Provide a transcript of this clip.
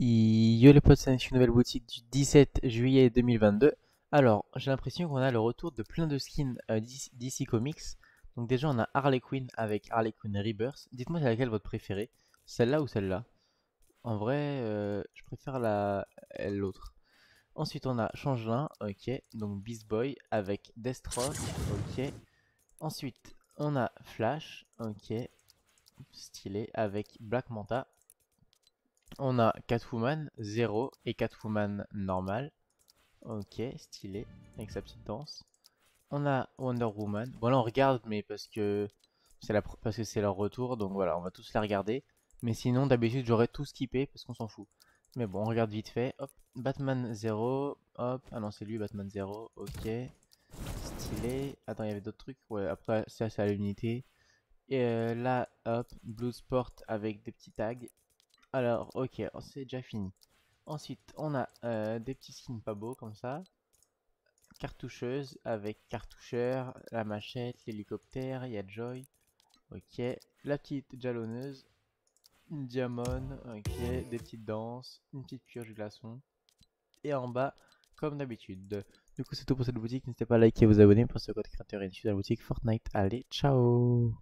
Yo les potes, c'est une nouvelle boutique du 17 juillet 2022. Alors, j'ai l'impression qu'on a le retour de plein de skins DC Comics. Donc déjà, on a Harley Quinn avec Harley Quinn Rebirth. Dites-moi c'est laquelle votre préférée, celle-là ou celle-là? En vrai, je préfère l'autre. Ensuite, on a Changelin, ok. Donc Beast Boy avec Destro, ok. Ensuite, on a Flash, ok. Stylé, avec Black Manta. On a Catwoman 0 et Catwoman normale. Ok, stylé, avec sa petite danse. On a Wonder Woman. Bon là on regarde, mais parce que c'est leur retour, donc voilà, on va tous la regarder. Mais sinon d'habitude j'aurais tout skippé parce qu'on s'en fout. Mais bon, on regarde vite fait. Hop, Batman 0. Hop, ah non c'est lui Batman 0. Ok, stylé. Attends, il y avait d'autres trucs. Ouais, après ça c'est à l'unité. Et là, hop, Bluesport avec des petits tags. Alors, ok, c'est déjà fini. Ensuite, on a des petits skins pas beaux comme ça. Cartoucheuse avec Cartoucheur, la machette, l'hélicoptère, il y a Joy. Ok, la petite jalonneuse, une diamone, ok, des petites danses, une petite purge glaçon. Et en bas, comme d'habitude. Du coup, c'est tout pour cette boutique. N'hésitez pas à liker et vous abonner pour ce code créateur et dans la boutique Fortnite. Allez, ciao!